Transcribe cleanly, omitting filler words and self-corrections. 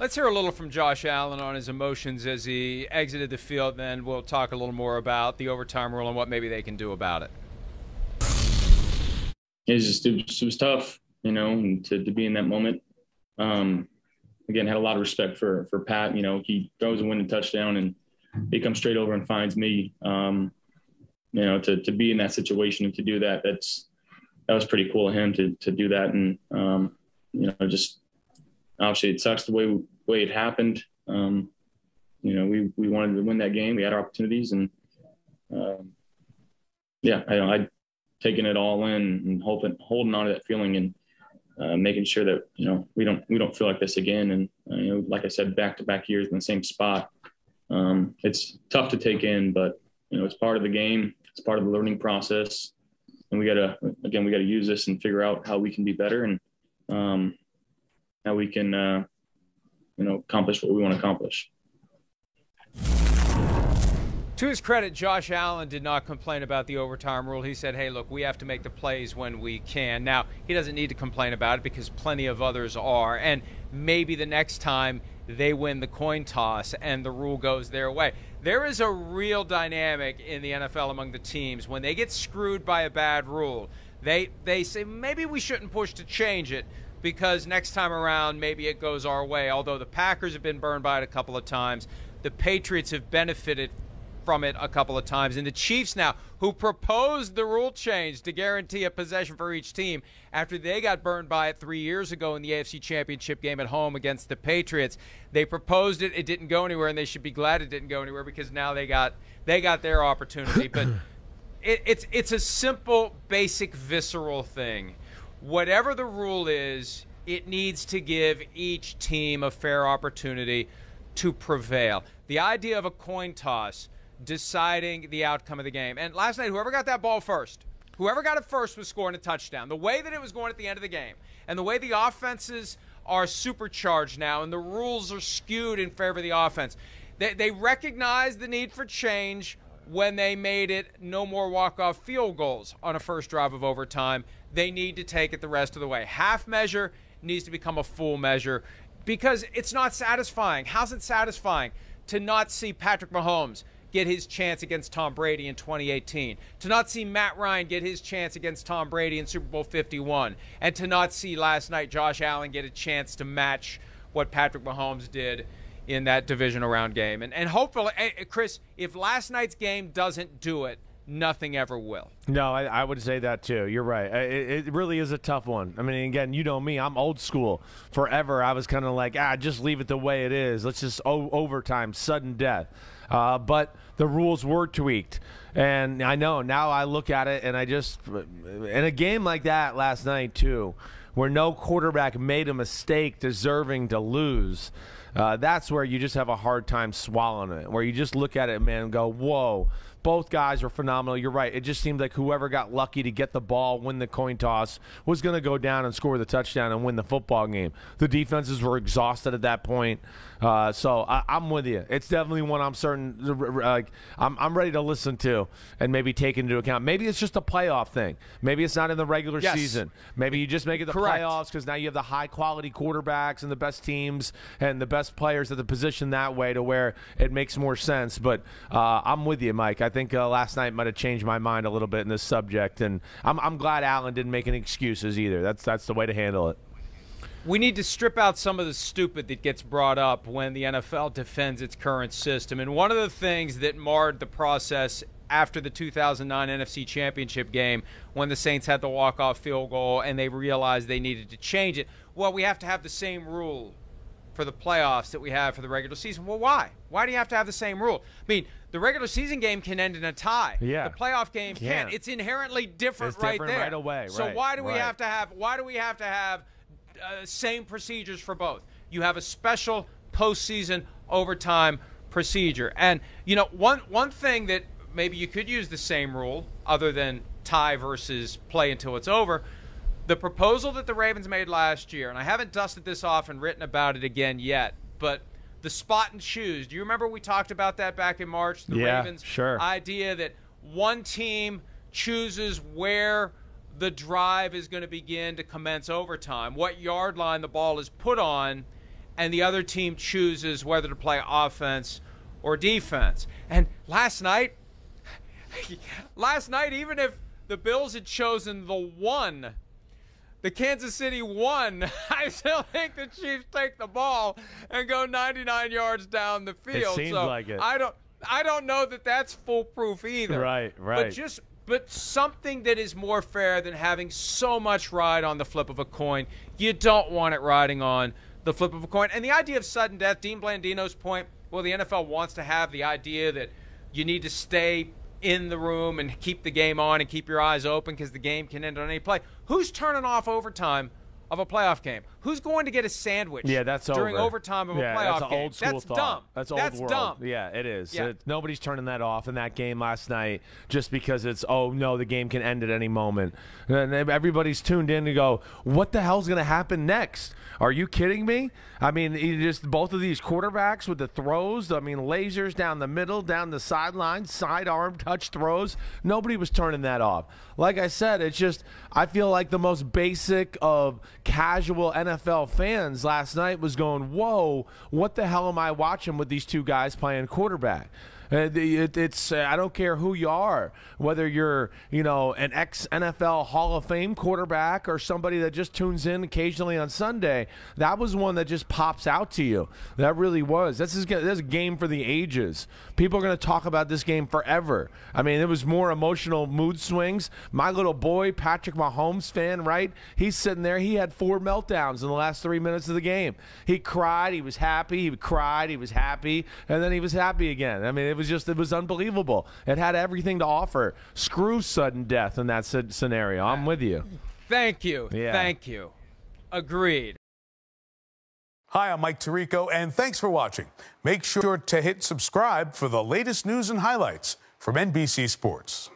Let's hear a little from Josh Allen on his emotions as he exited the field, then we'll talk a little more about the overtime rule and what maybe they can do about it. It was tough, you know, and to be in that moment. Again, had a lot of respect for Pat. You know, he throws a winning touchdown and he comes straight over and finds me. You know, to be in that situation and to do that, that was pretty cool of him to do that. And, you know, just obviously it sucks the way it happened. You know, we wanted to win that game. We had our opportunities and, I'd taken it all in and holding on to that feeling and making sure that, you know, we don't feel like this again. And, you know, like I said, back-to-back years in the same spot. It's tough to take in, but, you know, it's part of the game. It's part of the learning process. And we got to use this and figure out how we can be better and how we can, you know, accomplish what we want to accomplish. To his credit, Josh Allen did not complain about the overtime rule. He said, hey, look, we have to make the plays when we can. Now, he doesn't need to complain about it because plenty of others are. And maybe the next time they win the coin toss and the rule goes their way. There is a real dynamic in the NFL among the teams. When they get screwed by a bad rule, they say, maybe we shouldn't push to change it because next time around, maybe it goes our way. Although the Packers have been burned by it a couple of times. The Patriots have benefited from it a couple of times, and the Chiefs now, who proposed the rule change to guarantee a possession for each team after they got burned by it 3 years ago in the AFC Championship game at home against the Patriots. They proposed it, it didn't go anywhere, and they should be glad it didn't go anywhere because now they got their opportunity. But it's a simple, basic, visceral thing. Whatever the rule is, it needs to give each team a fair opportunity to prevail. The idea of a coin toss deciding the outcome of the game. And last night, whoever got that ball first, whoever got it first was scoring a touchdown. The way that it was going at the end of the game and the way the offenses are supercharged now and the rules are skewed in favor of the offense, they recognized the need for change when they made it no more walk-off field goals on a first drive of overtime. They need to take it the rest of the way. Half measure needs to become a full measure because it's not satisfying. How's it satisfying to not see Patrick Mahomes get his chance against Tom Brady in 2018, to not see Matt Ryan get his chance against Tom Brady in Super Bowl 51, and to not see last night Josh Allen get a chance to match what Patrick Mahomes did in that divisional round game. And hopefully, Chris, if last night's game doesn't do it, nothing ever will. No, I would say that too. You're right. It really is a tough one. I mean, again, you know me. I'm old school. Forever, I was kind of like, just leave it the way it is. Let's just overtime, sudden death. But the rules were tweaked, and I know now I look at it and I just in a game like that last night too, where no quarterback made a mistake deserving to lose, that's where you just have a hard time swallowing it, where you just look at it, man, and go, whoa, both guys were phenomenal. You're right. It just seemed like whoever got lucky to get the ball, win the coin toss, was going to go down and score the touchdown and win the football game. The defenses were exhausted at that point. So I'm with you. It's definitely one I'm certain I'm ready to listen to and maybe take into account. Maybe it's just a playoff thing. Maybe it's not in the regular season. Maybe you just make it the playoffs because now you have the high-quality quarterbacks and the best teams and the best players at the position that way to where it makes more sense. But I'm with you, Mike. I think last night might have changed my mind a little bit in this subject, and I'm glad Allen didn't make any excuses either. That's the way to handle it. We need to strip out some of the stupid that gets brought up when the NFL defends its current system. And one of the things that marred the process after the 2009 NFC Championship game when the Saints had the walk-off field goal and they realized they needed to change it, well, we have to have the same rule for the playoffs that we have for the regular season. Well, why? Why do you have to have the same rule? I mean, the regular season game can end in a tie. Yeah. The playoff game can't. It's inherently different, right away. So why do we have to have? Why do we have to have same procedures for both? You have a special postseason overtime procedure, and you know one thing that maybe you could use the same rule other than tie versus play until it's over. The proposal that the Ravens made last year, and I haven't dusted this off and written about it again yet, but the spot and choose. Do you remember we talked about that back in March? The Ravens idea that one team chooses where the drive is going to begin to commence overtime, what yard line the ball is put on, and the other team chooses whether to play offense or defense. And last night, even if the Bills had chosen the one, the Kansas City won, I still think the Chiefs take the ball and go 99 yards down the field. It seems so like it. I don't know that that's foolproof either. Right. But something that is more fair than having so much ride on the flip of a coin. You don't want it riding on the flip of a coin. And the idea of sudden death, Dean Blandino's point, well, the NFL wants to have the idea that you need to stay in the room and keep the game on and keep your eyes open because the game can end on any play. Who's turning off overtime of a playoff game? Who's going to get a sandwich during overtime of a playoff game? That's an old school thought. That's old world. That's dumb. Yeah, it is. Yeah. Nobody's turning that off in that game last night just because it's, oh, no, the game can end at any moment. And everybody's tuned in to go, what the hell's going to happen next? Are you kidding me? I mean, just both of these quarterbacks with the throws, I mean, lasers down the middle, down the sideline, sidearm touch throws. Nobody was turning that off. Like I said, it's just I feel like the most basic of casual NFL fans last night was going, whoa, what the hell am I watching with these two guys playing quarterback? I don't care who you are, whether you're, an ex-NFL Hall of Fame quarterback or somebody that just tunes in occasionally on Sunday. That was one that just pops out to you. That really was. This is a game for the ages. People are going to talk about this game forever. I mean, it was more emotional mood swings. My little boy, Patrick Mahomes fan, right? He's sitting there. He had 4 meltdowns in the last 3 minutes of the game. He cried. He was happy. He cried. He was happy. And then he was happy again. I mean, it was unbelievable. It had everything to offer. Screw sudden death in that scenario. I'm with you. Thank you. Yeah. Thank you. Agreed. Hi, I'm Mike Tirico, and thanks for watching. Make sure to hit subscribe for the latest news and highlights from NBC Sports.